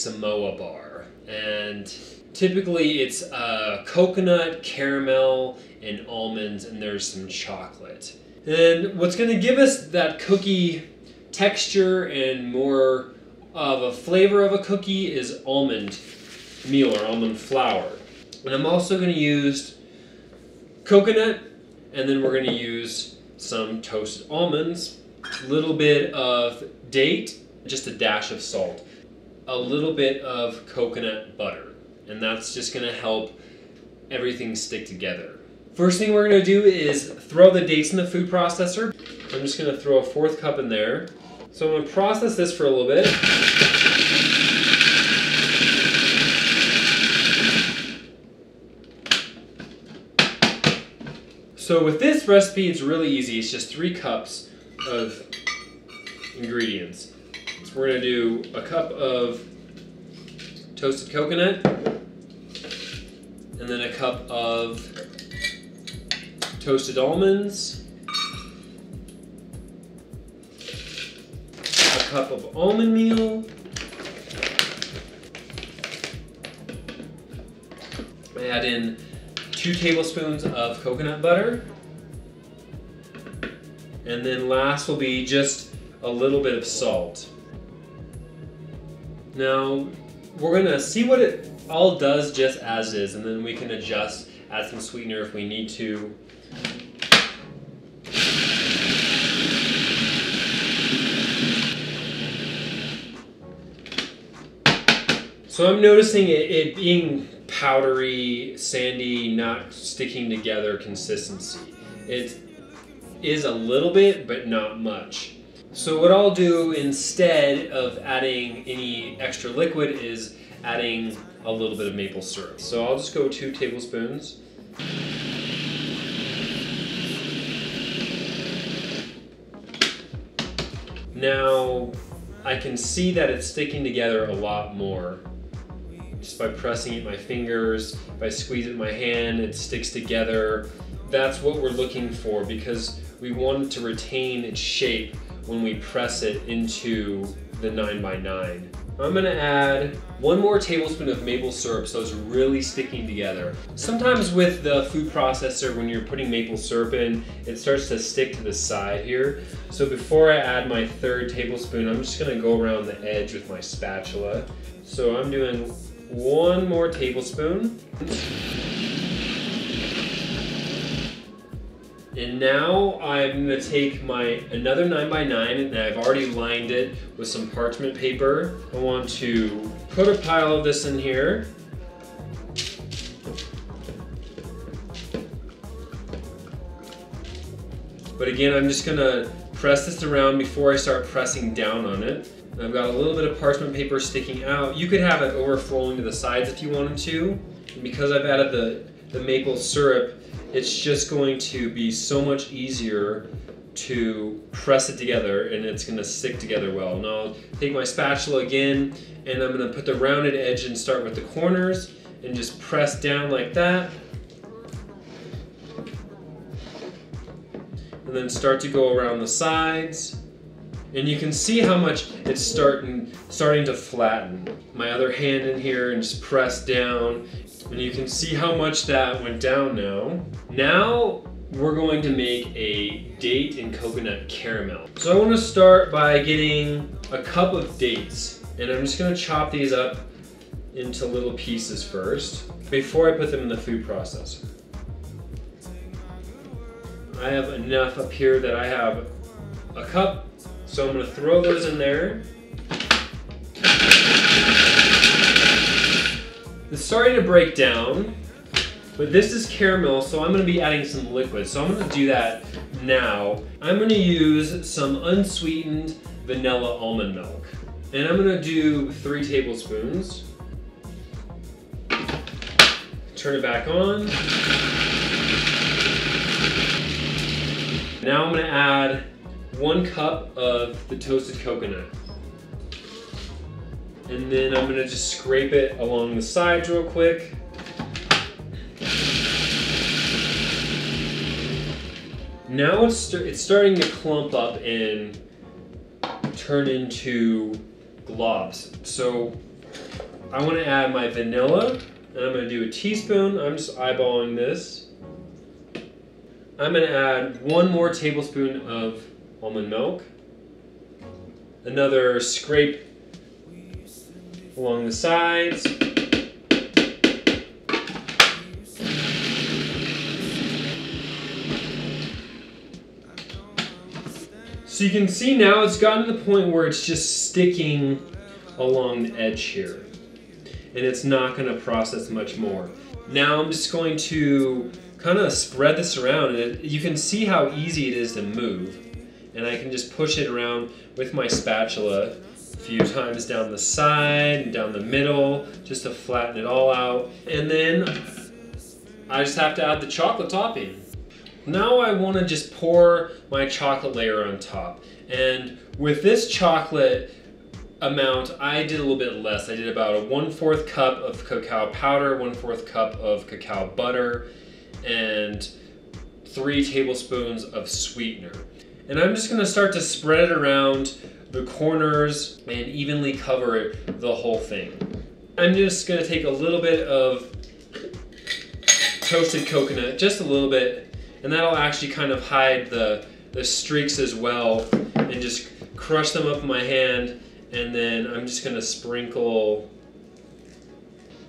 Samoa bar, and typically it's coconut, caramel, and almonds, and there's some chocolate. And what's going to give us that cookie texture and more of a flavor of a cookie is almond meal or almond flour. And I'm also going to use coconut, and then we're going to use some toasted almonds, a little bit of date, just a dash of salt, a little bit of coconut butter, and that's just going to help everything stick together. First thing we're going to do is throw the dates in the food processor. I'm just going to throw a fourth cup in there. So I'm going to process this for a little bit. So with this recipe, it's really easy. It's just 3 cups of ingredients. So we're going to do a cup of toasted coconut, and then a cup of toasted almonds, a cup of almond meal, I add in 2 tablespoons of coconut butter, and then last will be just a little bit of salt. Now we're going to see what it all does just as is, and then we can adjust, add some sweetener if we need to. So I'm noticing it being powdery, sandy, not sticking together consistency. It is a little bit, but not much. So what I'll do instead of adding any extra liquid is adding a little bit of maple syrup. So I'll just go 2 tablespoons. Now I can see that it's sticking together a lot more. Just by pressing it with my fingers, by squeezing it with my hand, it sticks together. That's what we're looking for, because we want it to retain its shape when we press it into the 9x9. I'm gonna add 1 more tablespoon of maple syrup so it's really sticking together. Sometimes with the food processor, when you're putting maple syrup in, it starts to stick to the side here. So before I add my 3rd tablespoon, I'm just gonna go around the edge with my spatula. So I'm doing 1 more tablespoon. And now I'm gonna take another 9x9, and I've already lined it with some parchment paper. I want to put a pile of this in here. But again, I'm just gonna press this around before I start pressing down on it. I've got a little bit of parchment paper sticking out. You could have it overflowing to the sides if you wanted to. And because I've added the maple syrup, it's just going to be so much easier to press it together, and it's gonna stick together well. Now I'll take my spatula again, and I'm gonna put the rounded edge and start with the corners and just press down like that. And then start to go around the sides. And you can see how much it's starting to flatten. My other hand in here and just press down. And you can see how much that went down now. Now we're going to make a date and coconut caramel. So I want to start by getting a cup of dates. And I'm just going to chop these up into little pieces first before I put them in the food processor. I have enough up here that I have a cup. So I'm going to throw those in there. It's starting to break down, but this is caramel, so I'm going to be adding some liquid. So I'm going to do that now. I'm going to use some unsweetened vanilla almond milk. And I'm going to do 3 tablespoons. Turn it back on. Now I'm going to add 1 cup of the toasted coconut. And then I'm gonna just scrape it along the sides real quick. Now it's starting to clump up and turn into globs. So I want to add my vanilla, and I'm going to do a teaspoon. I'm just eyeballing this. I'm going to add one more tablespoon of almond milk. Another scrape along the sides. So you can see now it's gotten to the point where it's just sticking along the edge here, and it's not going to process much more. Now I'm just going to kind of spread this around, and you can see how easy it is to move, and I can just push it around with my spatula a few times down the side and down the middle just to flatten it all out. And then I just have to add the chocolate topping. Now I want to just pour my chocolate layer on top. And with this chocolate amount, I did a little bit less. I did about a 1/4 cup of cacao powder, 1/4 cup of cacao butter, and 3 tablespoons of sweetener. And I'm just going to start to spread it around the corners and evenly cover it, the whole thing. I'm just going to take a little bit of toasted coconut, just a little bit, and that'll actually kind of hide the streaks as well, and just crush them up in my hand, and then I'm just gonna sprinkle.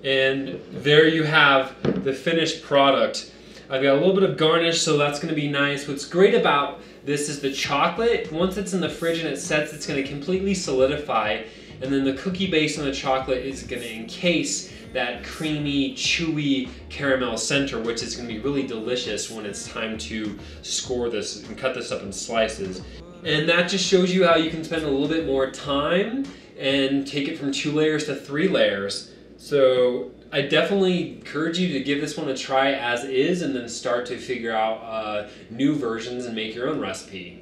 And there you have the finished product. I've got a little bit of garnish, so that's gonna be nice. What's great about this is the chocolate, once it's in the fridge and it sets, it's gonna completely solidify, and then the cookie base on the chocolate is gonna encase that creamy, chewy caramel center, which is gonna be really delicious when it's time to score this and cut this up in slices. And that just shows you how you can spend a little bit more time and take it from 2 layers to 3 layers. So I definitely encourage you to give this one a try as is, and then start to figure out new versions and make your own recipe.